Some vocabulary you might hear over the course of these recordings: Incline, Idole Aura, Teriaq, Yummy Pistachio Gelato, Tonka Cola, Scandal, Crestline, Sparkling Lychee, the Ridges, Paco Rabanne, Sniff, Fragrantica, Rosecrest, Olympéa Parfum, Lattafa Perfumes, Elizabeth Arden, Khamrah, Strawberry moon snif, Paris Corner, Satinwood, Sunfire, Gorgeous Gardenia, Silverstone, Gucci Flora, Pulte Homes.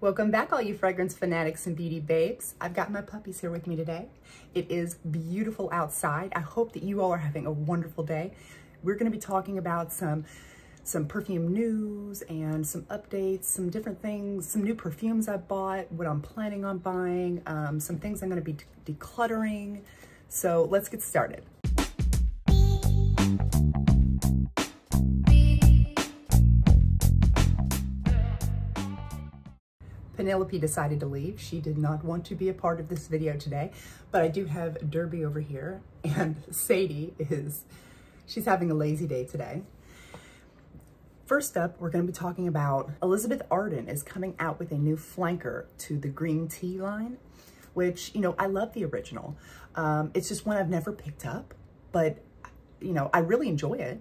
Welcome back, all you fragrance fanatics and beauty babes. I've got my puppies here with me today. It is beautiful outside. I hope that you all are having a wonderful day. We're going to be talking about some perfume news and some updates, some different things, some new perfumes I bought, what I'm planning on buying, some things I'm going to be decluttering. So let's get started. Penelope decided to leave. She did not want to be a part of this video today, but I do have Derby over here, and Sadie she's having a lazy day today. First up, we're going to be talking about Elizabeth Arden is coming out with a new flanker to the green tea line, which, you know, I love the original. It's just one I've never picked up, but, you know, I really enjoy it.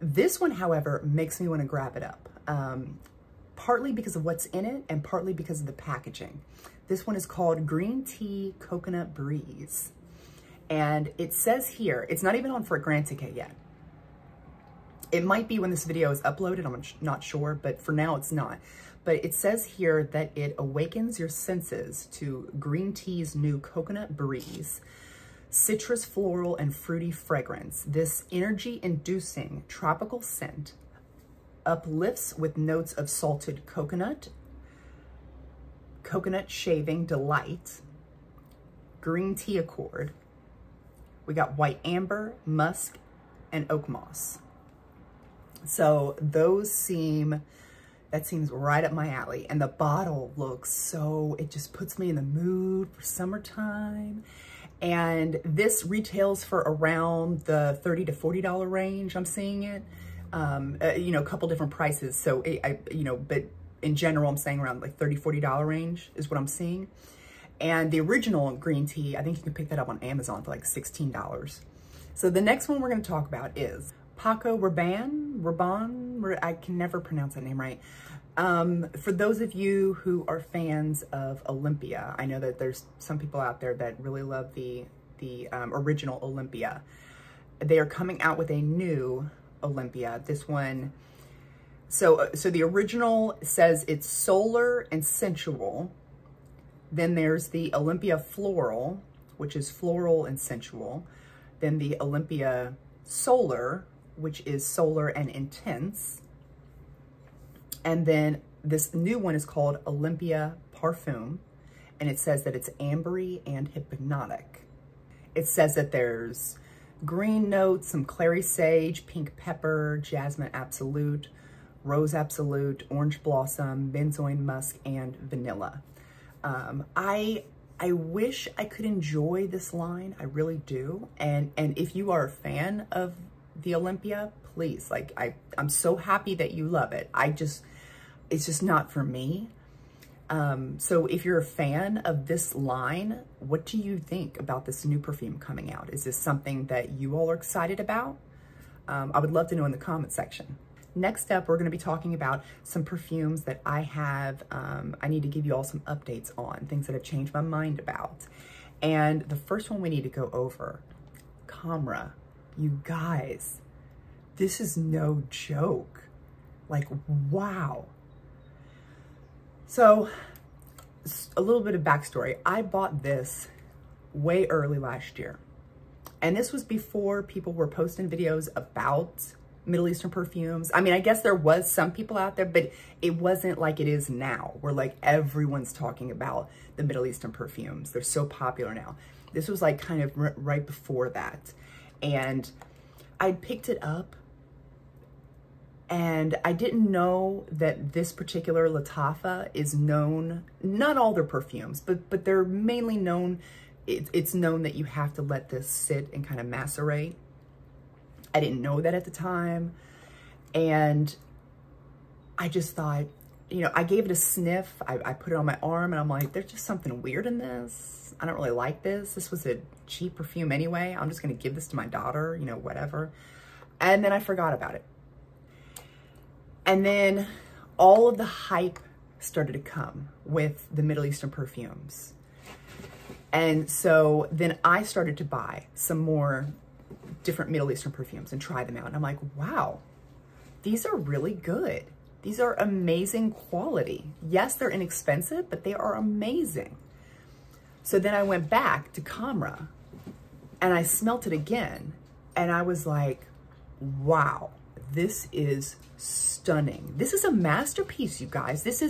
This one, however, makes me want to grab it up. Partly because of what's in it and partly because of the packaging. This one is called Green Tea Coconut Breeze. And it says here, it's not even on Fragrantica yet. It might be when this video is uploaded, I'm not sure, but for now it's not. But it says here that it awakens your senses to green tea's new coconut breeze, citrus, floral, and fruity fragrance. This energy-inducing tropical scent uplifts with notes of salted coconut, coconut shaving delight, green tea accord. We got white amber, musk, and oak moss. So those that seems right up my alley. And the bottle looks so, it just puts me in the mood for summertime. And this retails for around the $30 to $40 range. I'm seeing it. You know, a couple different prices. So, you know, but in general, I'm saying around like $30, $40 range is what I'm seeing. And the original green tea, I think you can pick that up on Amazon for like $16. So the next one we're going to talk about is Paco Rabanne, I can never pronounce that name right. For those of you who are fans of Olympéa, I know that there's some people out there that really love the original Olympéa. They are coming out with a new Olympéa. This one, so the original says it's solar and sensual. Then there's the Olympéa Floral, which is floral and sensual. Then the Olympéa Solar, which is solar and intense. And then this new one is called Olympéa Parfum, and it says that it's ambery and hypnotic. It says that there's green notes, some clary sage, pink pepper, jasmine absolute, rose absolute, orange blossom, benzoin musk, and vanilla. I wish I could enjoy this line. I really do. And if you are a fan of the Olympéa, please, like, I'm so happy that you love it. It's just not for me. So if you're a fan of this line, what do you think about this new perfume coming out? Is this something that you all are excited about? I would love to know in the comment section. Next up, we're going to be talking about some perfumes that I have, I need to give you all some updates on, things that I've changed my mind about. And the first one we need to go over, Khamrah. You guys, this is no joke. Like, wow. So, a little bit of backstory. I bought this way early last year. And this was before people were posting videos about Middle Eastern perfumes. I mean, I guess there was some people out there, but it wasn't like it is now, where like everyone's talking about the Middle Eastern perfumes. They're so popular now. This was like kind of right before that. And I picked it up, and I didn't know that this particular Lattafa is known, not all their perfumes, but they're mainly known, it's known that you have to let this sit and kind of macerate. I didn't know that at the time. And I just thought, you know, I gave it a sniff. I put it on my arm and I'm like, there's just something weird in this. I don't really like this. This was a cheap perfume anyway. I'm just gonna give this to my daughter, you know, whatever. And then I forgot about it. And then all of the hype started to come with the Middle Eastern perfumes. And so then I started to buy some more different Middle Eastern perfumes and try them out. And I'm like, wow, these are really good. These are amazing quality. Yes, they're inexpensive, but they are amazing. So then I went back to Khamrah and I smelt it again. And I was like, wow, this is stunning. This is a masterpiece, you guys. This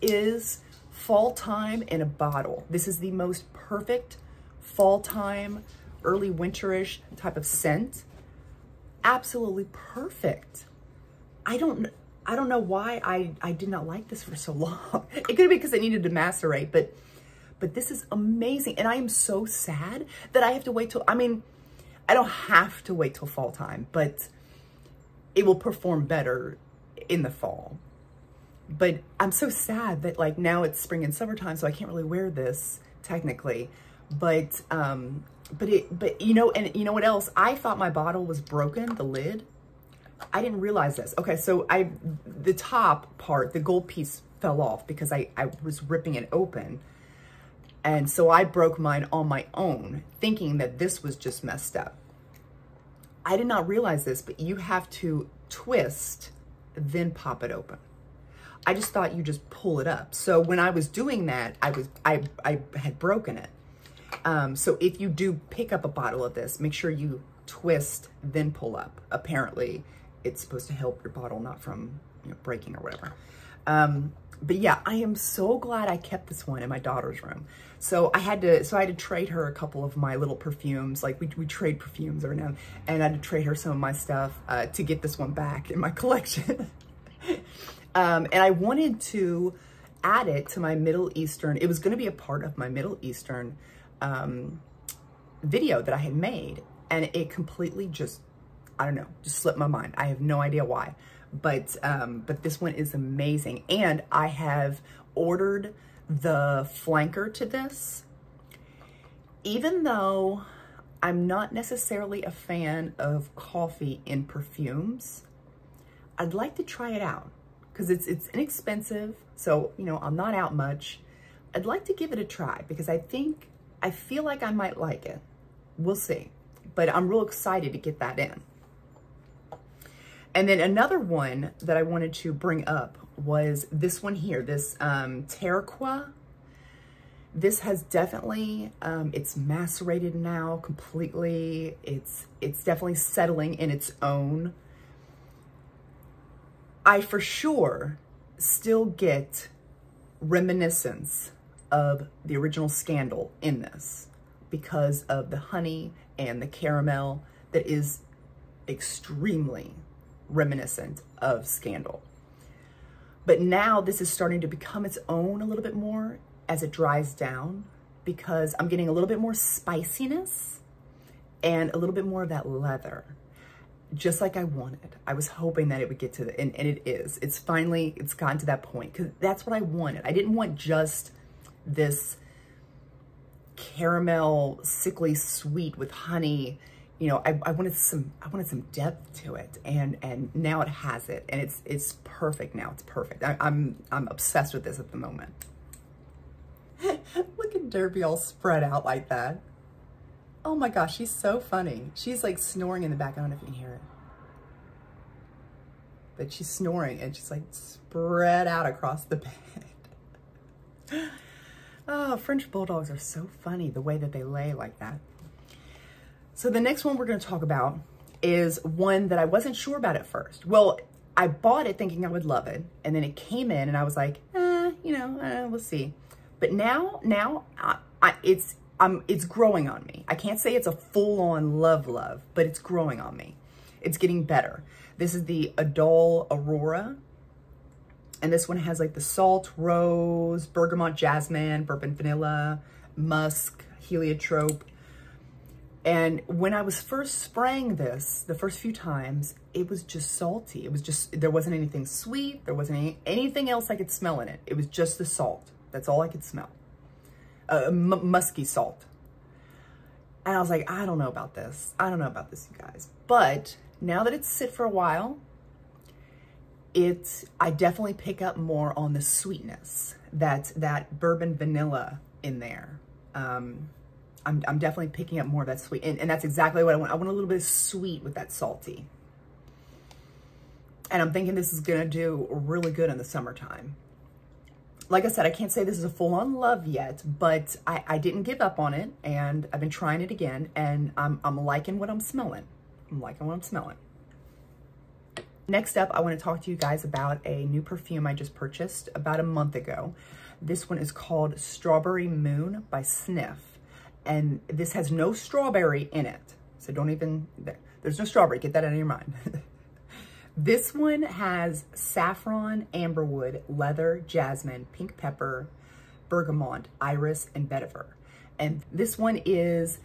is fall time in a bottle. This is the most perfect fall time, early winterish type of scent. Absolutely perfect. I don't know why I did not like this for so long. It could be because it needed to macerate, but this is amazing. And I am so sad that I have to wait till, I mean, I don't have to wait till fall time, but it will perform better in the fall. But I'm so sad that like now it's spring and summertime, so I can't really wear this technically, but you know, and you know what else? I thought my bottle was broken, the lid. I didn't realize this. Okay, so the top part, the gold piece fell off because I was ripping it open. And so I broke mine on my own, thinking that this was just messed up. I did not realize this, but you have to twist, then pop it open. I just thought you just pull it up. So when I was doing that, I had broken it. So if you do pick up a bottle of this, make sure you twist, then pull up. Apparently, it's supposed to help your bottle, not from breaking or whatever. But yeah, I am so glad I kept this one in my daughter's room. So I had to trade her a couple of my little perfumes. Like we trade perfumes every now and then, and I had to trade her some of my stuff to get this one back in my collection. And I wanted to add it to my Middle Eastern. It was going to be a part of my Middle Eastern video that I had made. And it completely just, I don't know, just slipped my mind. I have no idea why, but this one is amazing. And I have ordered the flanker to this, even though I'm not necessarily a fan of coffee in perfumes. I'd like to try it out because it's inexpensive. So, you know, I'm not out much. I'd like to give it a try because I feel like I might like it. We'll see. But I'm real excited to get that in. And then another one that I wanted to bring up was this one here, this Teriaq. This has definitely, it's macerated now completely. It's definitely settling in its own. I for sure still get reminiscence of the original Scandal in this because of the honey and the caramel that is extremely reminiscent of Scandal. But now this is starting to become its own a little bit more as it dries down because I'm getting a little bit more spiciness and a little bit more of that leather, just like I wanted. I was hoping that it would get to the, and it is. It's finally, it's gotten to that point because that's what I wanted. I didn't want just this caramel, sickly sweet with honey. You know, I wanted some depth to it, and now it has it, and it's perfect now. It's perfect. I'm obsessed with this at the moment. Look at Derby all spread out like that. Oh my gosh, she's so funny. She's like snoring in the back. I don't know if you can hear it, but she's snoring and she's like spread out across the bed. Oh, French Bulldogs are so funny, the way that they lay like that. So the next one we're going to talk about is one that I wasn't sure about at first. Well, I bought it thinking I would love it, and then it came in, and I was like, you know, we'll see. But now it's growing on me. I can't say it's a full-on love, but it's growing on me. It's getting better. This is the Idole Aura. And this one has like the salt, rose, bergamot, jasmine, bourbon, vanilla, musk, heliotrope. And when I was first spraying this, the first few times, it was just salty. It was just, there wasn't anything sweet. There wasn't anything else I could smell in it. It was just the salt. That's all I could smell. Musky salt. And I was like, I don't know about this. I don't know about this, you guys. But now that it's sit for a while, I definitely pick up more on the sweetness, that bourbon vanilla in there. I'm definitely picking up more of that sweet, and that's exactly what I want. I want a little bit of sweet with that salty. And I'm thinking this is gonna do really good in the summertime. Like I said, I can't say this is a full-on love yet, but I didn't give up on it, and I've been trying it again, and I'm liking what I'm smelling. I'm liking what I'm smelling. Next up, I want to talk to you guys about a new perfume I just purchased about a month ago. This one is called Strawberry Moon by Sniff, and this has no strawberry in it. So don't even, there's no strawberry, get that out of your mind. This one has saffron, amberwood, leather, jasmine, pink pepper, bergamot, iris, and vetiver. And this one is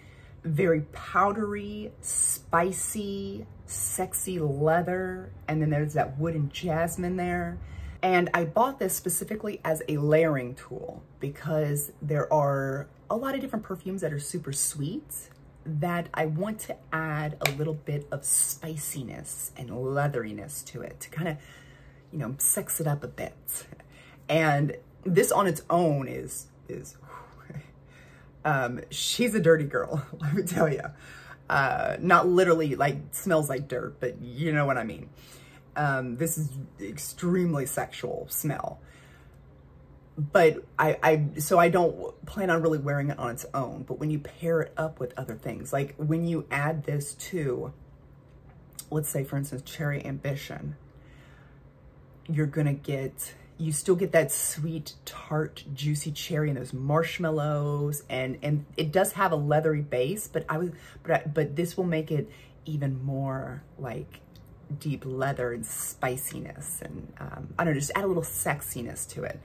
very powdery, spicy, sexy leather. And then there's that wood and jasmine there. And I bought this specifically as a layering tool because there are a lot of different perfumes that are super sweet that I want to add a little bit of spiciness and leatheriness to it to kind of, you know, sex it up a bit. And this on its own is she's a dirty girl, let me tell you. Not literally like smells like dirt, but you know what I mean. This is extremely sexual smell. But so I don't plan on really wearing it on its own, but when you pair it up with other things, like when you add this to, let's say for instance, Cherry Ambition, you're gonna get, you still get that sweet, tart, juicy cherry and those marshmallows, and it does have a leathery base, but this will make it even more like deep leather and spiciness, and I don't know, just add a little sexiness to it.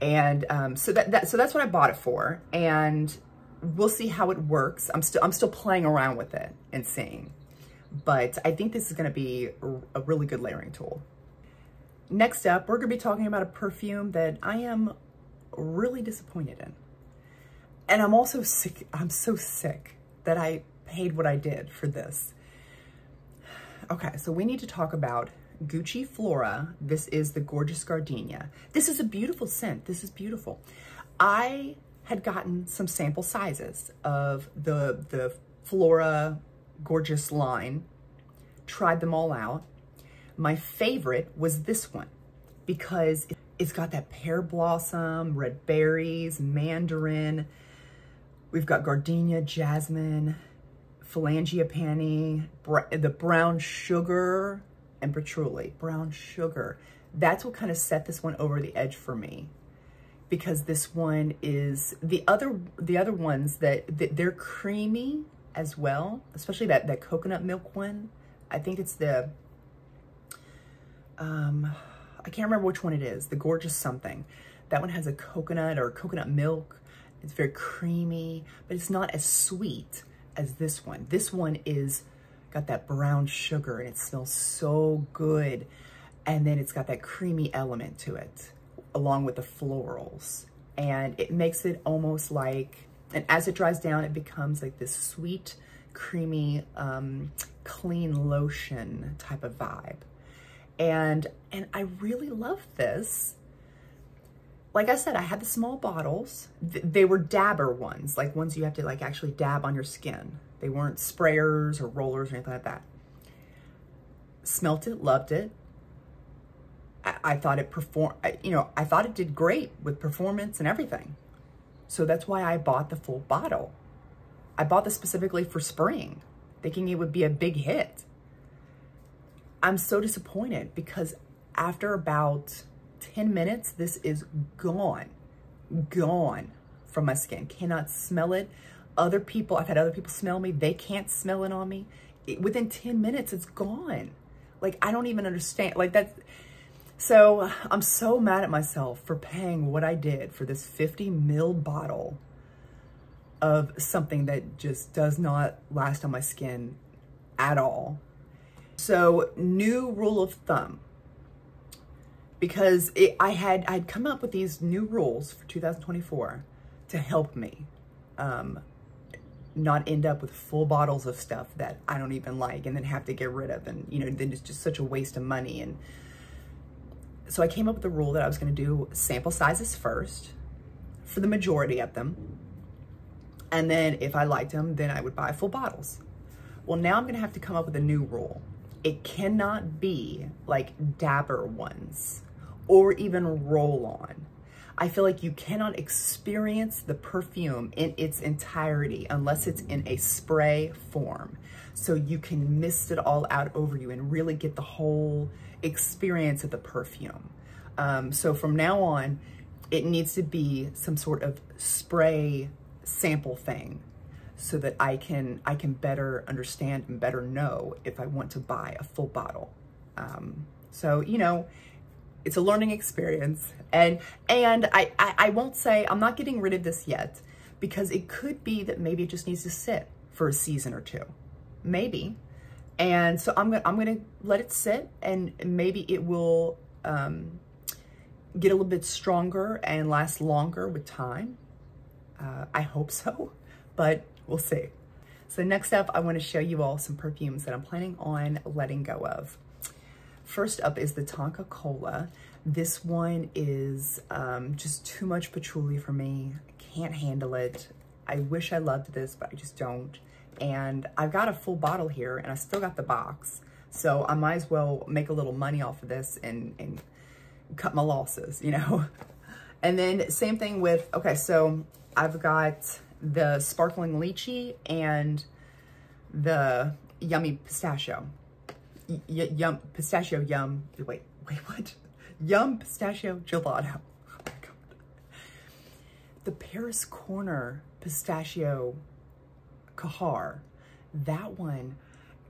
And so that's what I bought it for, and we'll see how it works. I'm still playing around with it and seeing, but I think this is going to be a really good layering tool. Next up, we're going to be talking about a perfume that I am really disappointed in, and I'm also sick. I'm so sick that I paid what I did for this. Okay, so we need to talk about Gucci Flora. This is the Gorgeous Gardenia. This is a beautiful scent. This is beautiful. I had gotten some sample sizes of the Flora Gorgeous line, tried them all out. My favorite was this one because it's got that pear blossom, red berries, mandarin. We've got gardenia, jasmine, phalangipani, the brown sugar, and patchouli, brown sugar. That's what kind of set this one over the edge for me, because this one is the other ones that they're creamy as well, especially that coconut milk one. I think it's the, I can't remember which one it is, the Gorgeous something. That one has a coconut or coconut milk. It's very creamy, but it's not as sweet as this one. This one is got that brown sugar and it smells so good. And then it's got that creamy element to it along with the florals. And it makes it almost like, and as it dries down, it becomes like this sweet, creamy, clean lotion type of vibe. And I really love this. Like I said, I had the small bottles. They were dabber ones, like ones you have to like actually dab on your skin. They weren't sprayers or rollers or anything like that. Smelt it, loved it. I thought it I thought it did great with performance and everything. So that's why I bought the full bottle. I bought this specifically for spring, thinking it would be a big hit. I'm so disappointed because after about 10 minutes, this is gone from my skin. Cannot smell it. Other people, I've had other people smell me. They can't smell it on me. Within 10 minutes, it's gone. Like, I don't even understand. Like, that's... So, I'm so mad at myself for paying what I did for this 50 mil bottle of something that just does not last on my skin at all. So, new rule of thumb. Because I had come up with these new rules for 2024 to help me. Not end up with full bottles of stuff that I don't even like and then have to get rid of, and you know, then it's just such a waste of money. And so I came up with the rule that I was going to do sample sizes first for the majority of them, and then if I liked them, then I would buy full bottles. Well, now I'm going to have to come up with a new rule, It cannot be like dabber ones or even roll-on. I feel like you cannot experience the perfume in its entirety unless it's in a spray form. So you can mist it all out over you and really get the whole experience of the perfume. So from now on, it needs to be some sort of spray sample thing so that I can better understand and better know if I want to buy a full bottle. So, you know, it's a learning experience, and I won't say, I'm not getting rid of this yet, because it could be that maybe it just needs to sit for a season or two, maybe. And so I'm gonna let it sit, and maybe it will get a little bit stronger and last longer with time. I hope so, but we'll see. So next up, I want to show you all some perfumes that I'm planning on letting go of. First up is the Tonka Cola. This one is just too much patchouli for me. I can't handle it. I wish I loved this, but I just don't. And I've got a full bottle here, and I still got the box. So I might as well make a little money off of this and cut my losses, you know? And then same thing with, okay, so I've got the Sparkling Lychee and the Yummy Pistachio. Yum Pistachio Gelato. Oh my God. The Paris Corner Pistachio Khamrah. That one,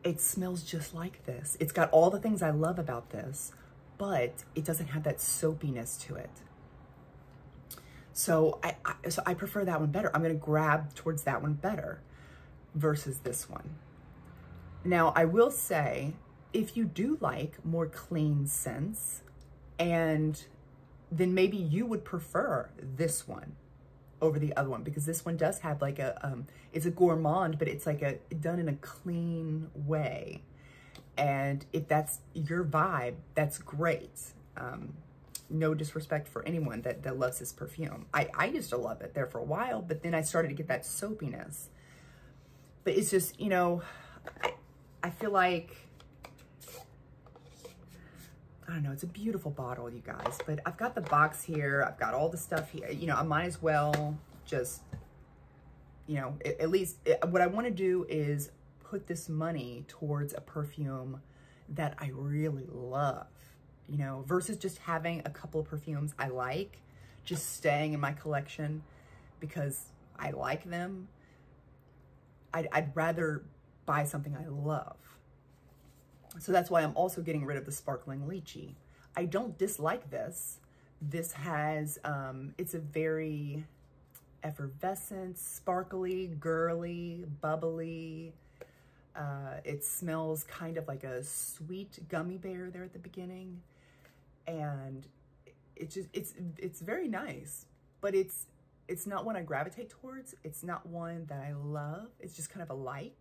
it smells just like this. It's got all the things I love about this, but it doesn't have that soapiness to it. So I prefer that one better. I'm gonna grab towards that one better versus this one. Now, I will say, if you do like more clean scents, and then maybe you would prefer this one over the other one, because this one does have like a, it's a gourmand, but it's like a done in a clean way. And if that's your vibe, that's great. No disrespect for anyone that loves this perfume. I used to love it there for a while, but then I started to get that soapiness. But it's just, you know, I feel like, I don't know, it's a beautiful bottle, you guys, but I've got the box here. I've got all the stuff here. You know, I might as well just, you know, what I want to do is put this money towards a perfume that I really love, you know, versus just having a couple of perfumes I like, just staying in my collection because I like them. I'd rather buy something I love. So that's why I'm also getting rid of the Sparkling Lychee. I don't dislike this. This has, it's a very effervescent, sparkly, girly, bubbly. It smells kind of like a sweet gummy bear there at the beginning. And it just, it's very nice, but it's not one I gravitate towards. It's not one that I love. It's just kind of a like.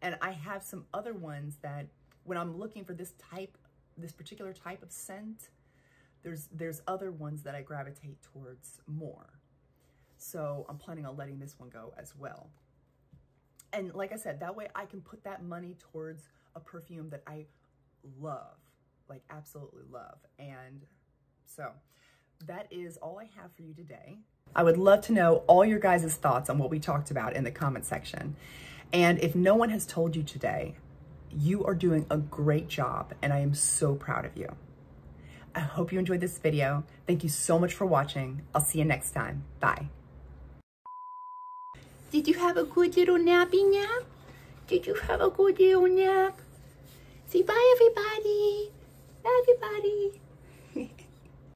And I have some other ones that when I'm looking for this particular type of scent, there's other ones that I gravitate towards more. So I'm planning on letting this one go as well. And like I said, that way I can put that money towards a perfume that I love, like absolutely love. And so that is all I have for you today. I would love to know all your guys' thoughts on what we talked about in the comment section. And if no one has told you today, you are doing a great job, and I am so proud of you. I hope you enjoyed this video. Thank you so much for watching. I'll see you next time. Bye. Did you have a good little nappy nap? Did you have a good little nap? Say bye, everybody. Bye, everybody.